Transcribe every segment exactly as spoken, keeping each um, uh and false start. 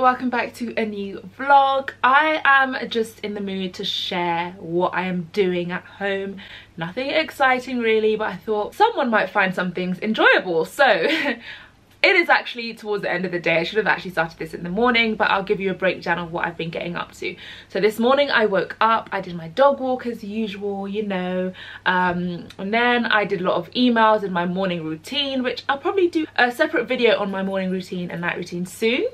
welcome back to a new vlog. I am just in the mood to share what I am doing at home. Nothing exciting really, but I thought someone might find some things enjoyable. So it is actually towards the end of the day. I should have actually started this in the morning, but I'll give you a breakdown of what I've been getting up to. So this morning I woke up, I did my dog walk as usual, you know, um, and then I did a lot of emails in my morning routine, which I'll probably do a separate video on my morning routine and night routine soon.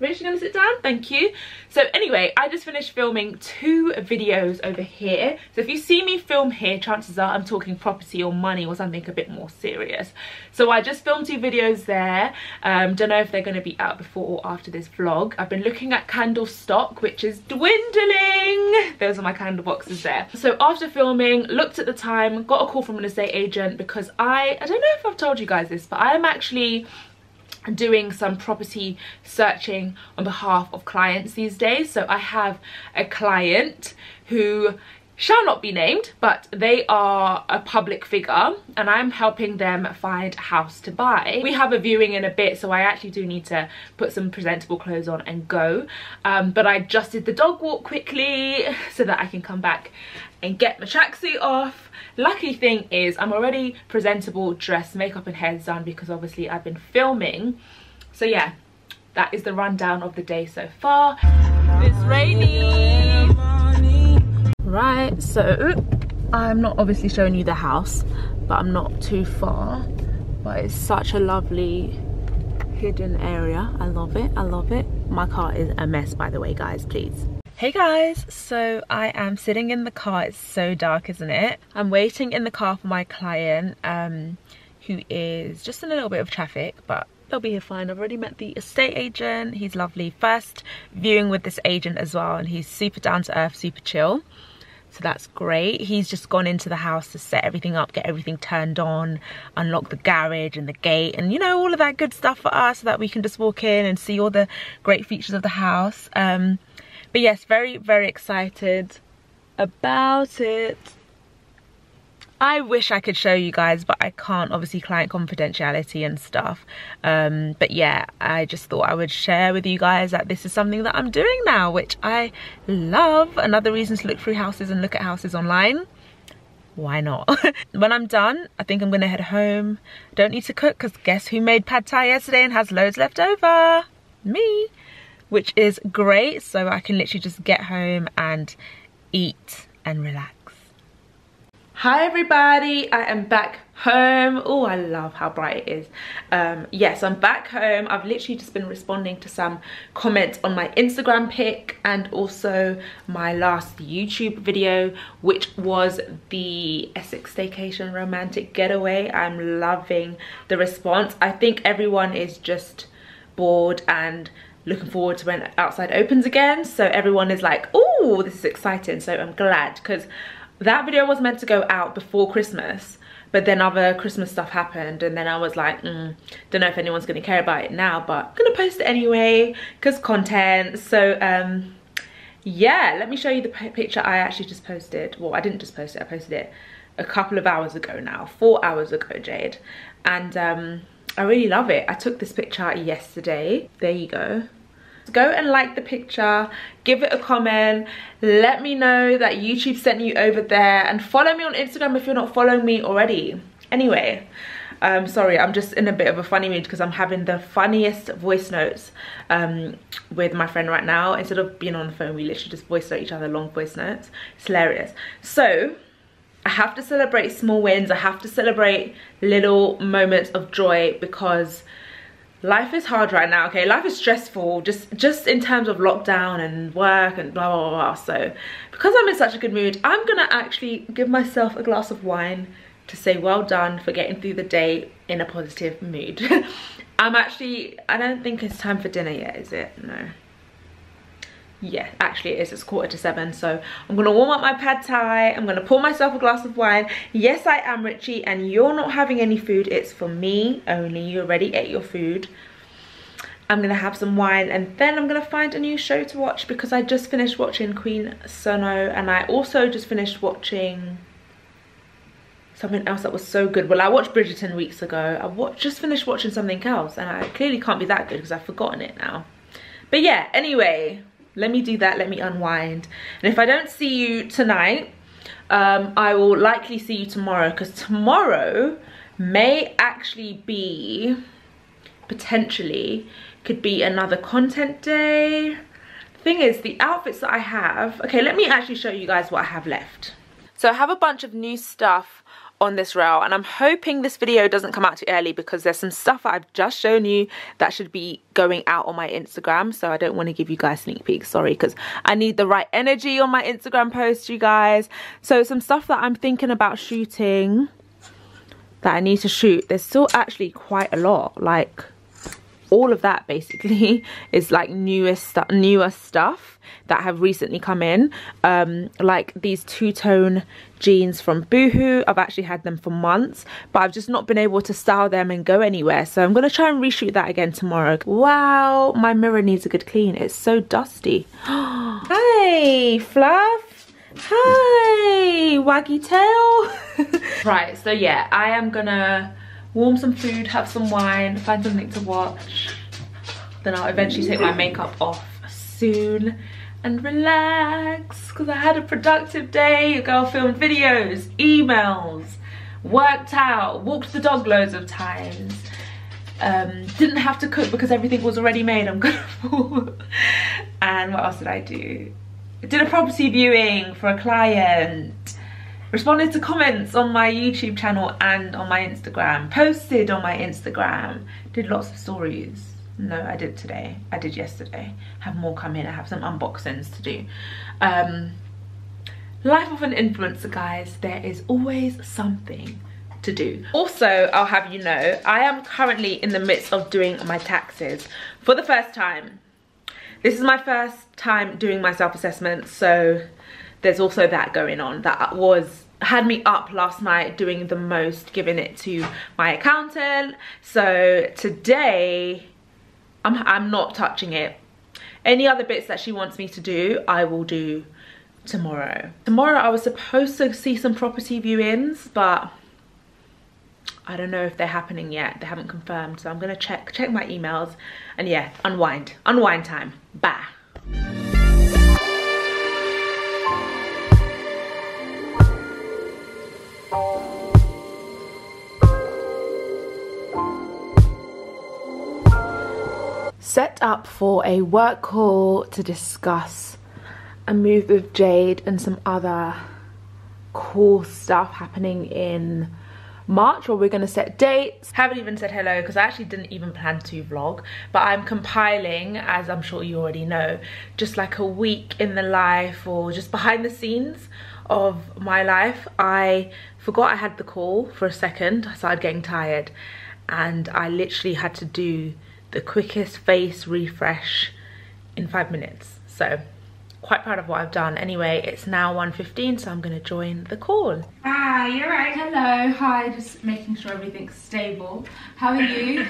Rich, you're gonna sit down? Thank you. So anyway, I just finished filming two videos over here. So if you see me film here, chances are I'm talking property or money or something a bit more serious. So I just filmed two videos there. Um, don't know if they're gonna be out before or after this vlog. I've been looking at candle stock, which is dwindling. Those are my candle boxes there. So after filming, looked at the time, got a call from an estate agent because I, I don't know if I've told you guys this, but I am actually doing some property searching on behalf of clients these days. So I have a client who shall not be named, but they are a public figure and I'm helping them find a house to buy. We have a viewing in a bit, so I actually do need to put some presentable clothes on and go, um, but I just did the dog walk quickly so that I can come back and get my tracksuit off. Lucky thing is I'm already presentable, dressed, makeup and hair's done because obviously I've been filming. So yeah, that is the rundown of the day so far. It's rainy. Right, so I'm not obviously showing you the house, but I'm not too far, but it's such a lovely hidden area. I love it, I love it. My car is a mess, by the way, guys, please. Hey guys, so I am sitting in the car. It's so dark, isn't it? I'm waiting in the car for my client, um, who is just in a little bit of traffic, but they'll be here fine. I've already met the estate agent. He's lovely. First viewing with this agent as well, and he's super down to earth, super chill. So that's great. He's just gone into the house to set everything up, get everything turned on, unlock the garage and the gate and, you know, all of that good stuff for us so that we can just walk in and see all the great features of the house. Um, but yes, very, very excited about it. I wish I could show you guys, but I can't, obviously client confidentiality and stuff. Um, but yeah, I just thought I would share with you guys that this is something that I'm doing now, which I love. Another reason to look through houses and look at houses online. Why not? When I'm done, I think I'm gonna head home. Don't need to cook, because guess who made pad thai yesterday and has loads left over? Me, which is great. So I can literally just get home and eat and relax. Hi everybody, I am back home. Oh, I love how bright it is. Um, yes, I'm back home. I've literally just been responding to some comments on my Instagram pic and also my last YouTube video, which was the Essex staycation romantic getaway. I'm loving the response. I think everyone is just bored and looking forward to when outside opens again. So everyone is like, oh, this is exciting. So I'm glad, because that video was meant to go out before Christmas, but then other Christmas stuff happened and then I was like, mm, don't know if anyone's gonna care about it now, but I'm gonna post it anyway because content. So um, yeah, let me show you the picture I actually just posted. Well, I didn't just post it, I posted it a couple of hours ago now, four hours ago, Jade. And um, I really love it. I took this picture yesterday. There you go. Go and like the picture, give it a comment, let me know that YouTube sent you over there, and follow me on Instagram if you're not following me already. Anyway, um sorry, I'm just in a bit of a funny mood because I'm having the funniest voice notes um with my friend right now. Instead of being on the phone, we literally just voice note each other, long voice notes. It's hilarious. So I have to celebrate small wins, I have to celebrate little moments of joy, because life is hard right now, okay? Life is stressful, just just in terms of lockdown and work and blah, blah, blah. So because I'm in such a good mood, I'm gonna actually give myself a glass of wine to say well done for getting through the day in a positive mood. I'm actually, I don't think it's time for dinner yet, is it? No. Yeah, actually it is, it's quarter to seven. So I'm gonna warm up my pad thai, I'm gonna pour myself a glass of wine. Yes, I am Richie, and you're not having any food, it's for me only. You already ate your food. I'm gonna have some wine and then I'm gonna find a new show to watch, because I just finished watching Queen Sono, and I also just finished watching something else that was so good. Well, I watched Bridgerton weeks ago. I watched, just finished watching something else, and I clearly can't be that good because I've forgotten it now. But yeah, anyway, let me do that, let me unwind. And if I don't see you tonight, um, I will likely see you tomorrow, because tomorrow may actually be, potentially, could be another content day. Thing is, the outfits that I have, okay, let me actually show you guys what I have left. So I have a bunch of new stuff on this rail, and I'm hoping this video doesn't come out too early, because there's some stuff that I've just shown you that should be going out on my Instagram, so I don't want to give you guys sneak peeks, sorry, because I need the right energy on my Instagram post, you guys. So some stuff that I'm thinking about shooting, that I need to shoot, there's still actually quite a lot, like all of that basically is like newest stu newer stuff that have recently come in, um like these two-tone jeans from Boohoo. I've actually had them for months, but I've just not been able to style them and go anywhere, so I'm gonna try and reshoot that again tomorrow. Wow, my mirror needs a good clean, it's so dusty. Hey Fluff, hi Waggy Tail. Right, so yeah, I am gonna warm some food, have some wine, find something to watch, then I'll eventually take my makeup off soon and relax, because I had a productive day. Your girl filmed videos, emails, worked out, walked the dog loads of times, um, didn't have to cook because everything was already made, I'm gonna fall. And what else did I do? I did a property viewing for a client, responded to comments on my YouTube channel and on my Instagram, posted on my Instagram, did lots of stories. No, I did today, I did yesterday, have more come in, I have some unboxings to do. Um, life of an influencer, guys, there is always something to do. Also, I'll have you know, I am currently in the midst of doing my taxes for the first time. This is my first time doing my self-assessment, so there's also that going on. That was had me up last night doing the most, giving it to my accountant. So today, I'm, I'm not touching it. Any other bits that she wants me to do, I will do tomorrow. Tomorrow I was supposed to see some property viewings, but I don't know if they're happening yet. They haven't confirmed, so I'm gonna check, check my emails. And yeah, unwind, unwind time, bye. Set up for a work call to discuss a move with Jade and some other cool stuff happening in March, where we're gonna set dates. Haven't even said hello, because I actually didn't even plan to vlog, but I'm compiling, as I'm sure you already know, just like a week in the life, or just behind the scenes of my life. I forgot I had the call for a second, I started getting tired, and I literally had to do the quickest face refresh in five minutes, so quite proud of what I've done. Anyway, it's now one fifteen, so I'm gonna join the call. Ah, you're right. Hello, hi, just making sure everything's stable. How are you?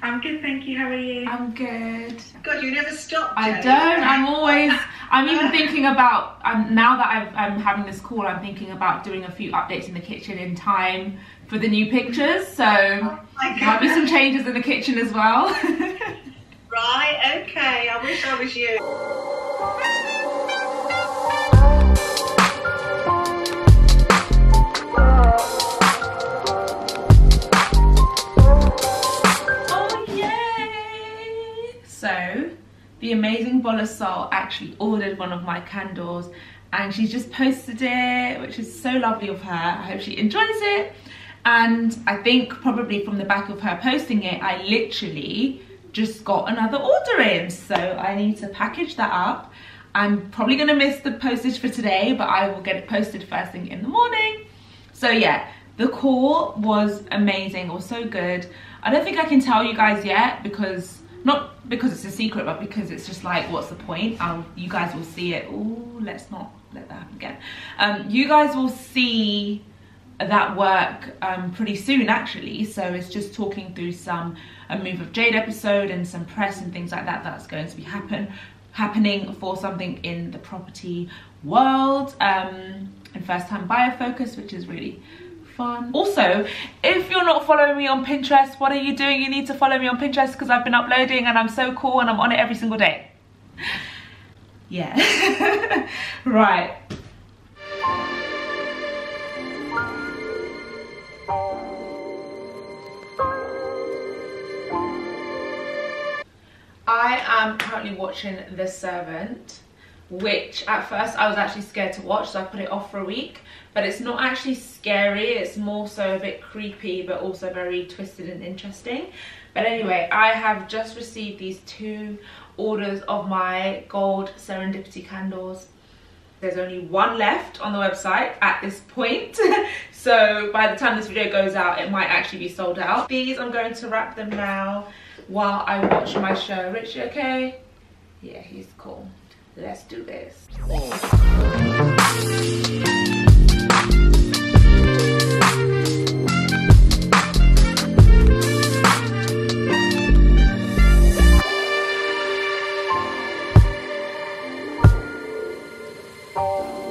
I'm good, thank you. How are you? I'm good. God, you never stop, Jade. I don't, I'm always, I'm even thinking about, um, now that I've, I'm having this call, I'm thinking about doing a few updates in the kitchen in time for the new pictures, so oh there might be some changes in the kitchen as well. Right, okay, I wish I was you. So the amazing Bolasol actually ordered one of my candles and she just posted it, which is so lovely of her. I hope she enjoys it. And I think probably from the back of her posting it, I literally just got another order in. So I need to package that up. I'm probably gonna miss the postage for today, but I will get it posted first thing in the morning. So yeah, the call was amazing, or so good. I don't think I can tell you guys yet, because not because it's a secret, but because it's just like, what's the point? I'll, you guys will see it. Oh, let's not let that happen again. Um, you guys will see that work um, pretty soon, actually. So it's just talking through some a Move of Jade episode and some press and things like that that's going to be happen happening for something in the property world, um, and first-time buyer focus, which is really fun. Also, if you're not following me on Pinterest, what are you doing? You need to follow me on Pinterest because I've been uploading and I'm so cool and I'm on it every single day. Yeah. Right. I am currently watching The Servant, which at first I was actually scared to watch, so I put it off for a week. But it's not actually scary, it's more so a bit creepy, but also very twisted and interesting. But anyway, I have just received these two orders of my gold serendipity candles. There's only one left on the website at this point. So by the time this video goes out, it might actually be sold out. These, I'm going to wrap them now while I watch my show. Richie, okay? Yeah, he's cool. Let's do this. Oh.